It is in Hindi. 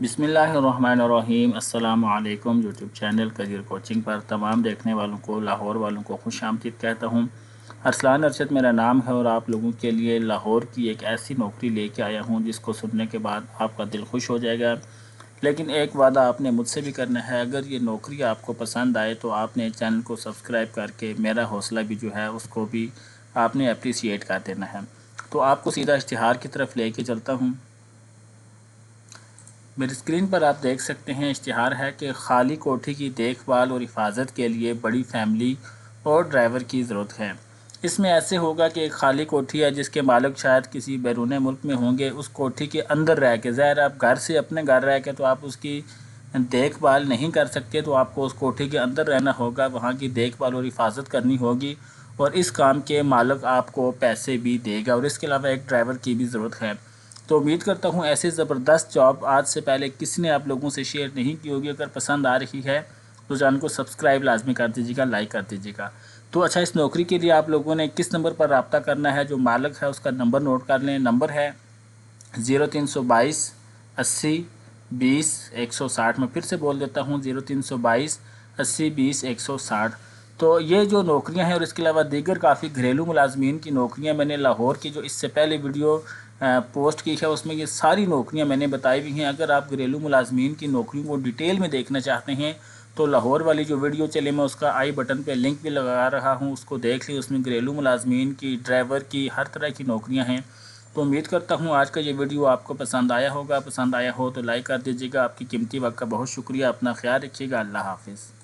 बिस्मिल्लाहिर्रहमानिर्रहीम। अस्सलाम वालेकुम। यूट्यूब चैनल करियर कोचिंग पर तमाम देखने वालों को, लाहौर वालों को खुश आमदीद कहता हूँ। अरसलान अरशद मेरा नाम है और आप लोगों के लिए लाहौर की एक ऐसी नौकरी लेके आया हूँ जिसको सुनने के बाद आपका दिल खुश हो जाएगा। लेकिन एक वादा आपने मुझसे भी करना है, अगर ये नौकरी आपको पसंद आए तो आपने चैनल को सब्सक्राइब करके मेरा हौसला भी जो है उसको भी आपने अप्रिशिएट कर देना है। तो आपको सीधा इश्तिहार की तरफ लेके चलता हूँ। मेरी स्क्रीन पर आप देख सकते हैं, इश्तिहार है कि खाली कोठी की देखभाल और हिफाजत के लिए बड़ी फैमिली और ड्राइवर की ज़रूरत है। इसमें ऐसे होगा कि एक खाली कोठी है जिसके मालिक शायद किसी बैरून मुल्क में होंगे, उस कोठी के अंदर रह के, ज़ाहिर आप घर से अपने घर रह के तो आप उसकी देखभाल नहीं कर सकते, तो आपको उस कोठी के अंदर रहना होगा, वहाँ की देखभाल और हिफाजत करनी होगी और इस काम के मालिक आपको पैसे भी देगा और इसके अलावा एक ड्राइवर की भी ज़रूरत है। तो उम्मीद करता हूँ ऐसी ज़बरदस्त जॉब आज से पहले किसी ने आप लोगों से शेयर नहीं की होगी। अगर पसंद आ रही है तो चैनल को सब्सक्राइब लाजमी कर दीजिएगा, लाइक कर दीजिएगा। तो अच्छा, इस नौकरी के लिए आप लोगों ने किस नंबर पर रब्ता करना है, जो मालिक है उसका नंबर नोट कर लें। नंबर है 0322 80 20 160। मैं फिर से बोल देता हूँ 0322 80 20 160। तो ये जो नौकरियां हैं और इसके अलावा दीगर काफ़ी घरेलू मुलाजमीन की नौकरियां मैंने लाहौर की जो इससे पहले वीडियो पोस्ट की है उसमें ये सारी नौकरियां मैंने बताई भी हैं। अगर आप घरेलू मुलाजमीन की नौकरियों को डिटेल में देखना चाहते हैं तो लाहौर वाली जो वीडियो चले, मैं उसका आई बटन पे लिंक भी लगा रहा हूँ, उसको देख ली। उसमें घरेलू मुलाजमीन की, ड्राइवर की, हर तरह की नौकरियाँ हैं। तो उम्मीद करता हूँ आज का ये वीडियो आपको पसंद आया होगा। पसंद आया हो तो लाइक कर दीजिएगा। आपकी कीमती वक्त का बहुत शुक्रिया। अपना ख्याल रखिएगा। अल्लाह हाफिज़।